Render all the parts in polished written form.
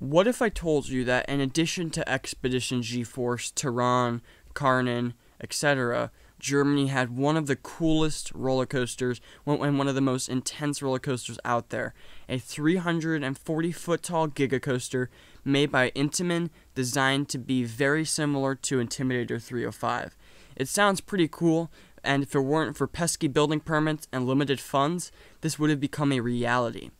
What if I told you that in addition to Expedition GeForce, Taron, Karnan, etc., Germany had one of the coolest roller coasters and one of the most intense roller coasters out there. A 340-foot-tall Giga coaster made by Intamin, designed to be very similar to Intimidator 305. It sounds pretty cool, and if it weren't for pesky building permits and limited funds, this would have become a reality.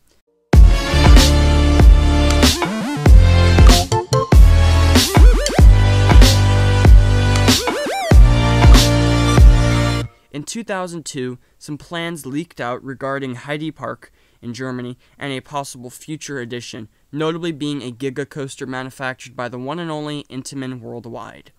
In 2002, some plans leaked out regarding Heidi Park in Germany and a possible future edition, notably being a Giga coaster manufactured by the one and only Intamin Worldwide.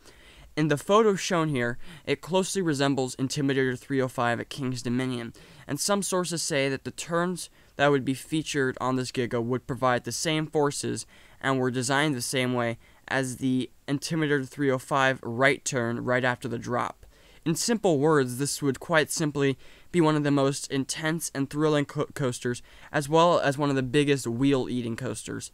In the photo shown here, it closely resembles Intimidator 305 at Kings Dominion, and some sources say that the turns that would be featured on this Giga would provide the same forces and were designed the same way as the Intimidator 305 right turn right after the drop. In simple words, this would quite simply be one of the most intense and thrilling coasters, as well as one of the biggest wheel-eating coasters.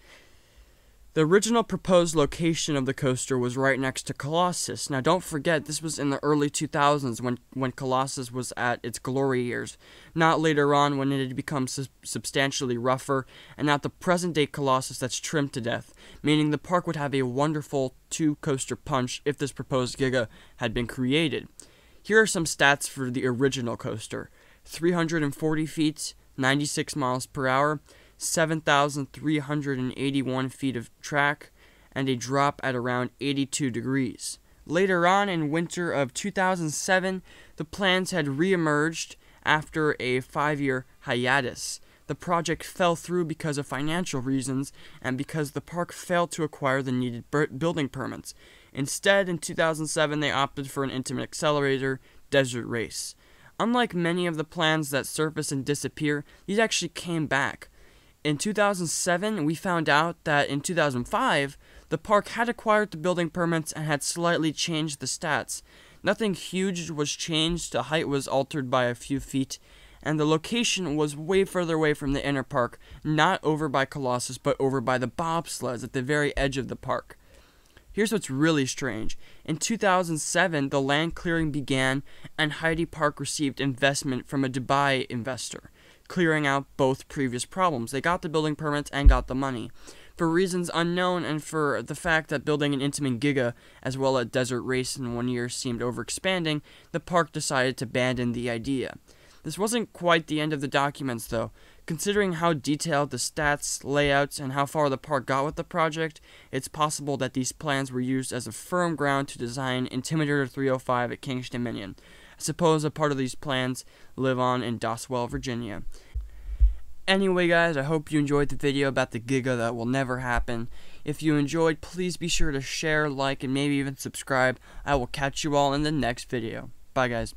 The original proposed location of the coaster was right next to Colossus. Now don't forget, this was in the early 2000s when Colossus was at its glory years, not later on when it had become substantially rougher, and not the present-day Colossus that's trimmed to death, meaning the park would have a wonderful two-coaster punch if this proposed Giga had been created. Here are some stats for the original coaster: 340 feet, 96 miles per hour, 7,381 feet of track, and a drop at around 82 degrees. Later on in winter of 2007, the plans had reemerged after a 5-year hiatus. The project fell through because of financial reasons and because the park failed to acquire the needed building permits. Instead, in 2007, they opted for an Intamin accelerator, Desert Race. Unlike many of the plans that surface and disappear, these actually came back. In 2007, we found out that in 2005, the park had acquired the building permits and had slightly changed the stats. Nothing huge was changed, the height was altered by a few feet, and the location was way further away from the inner park, not over by Colossus, but over by the bobsleds at the very edge of the park. Here's what's really strange. In 2007, the land clearing began, and Heidi Park received investment from a Dubai investor, clearing out both previous problems. They got the building permits and got the money. For reasons unknown, and for the fact that building an Intamin Giga, as well as Desert Race in one year, seemed overexpanding, the park decided to abandon the idea. This wasn't quite the end of the documents, though. Considering how detailed the stats, layouts, and how far the park got with the project, it's possible that these plans were used as a firm ground to design Intimidator 305 at Kings Dominion. I suppose a part of these plans live on in Doswell, Virginia. Anyway, guys, I hope you enjoyed the video about the Giga that will never happen. If you enjoyed, please be sure to share, like, and maybe even subscribe. I will catch you all in the next video. Bye, guys.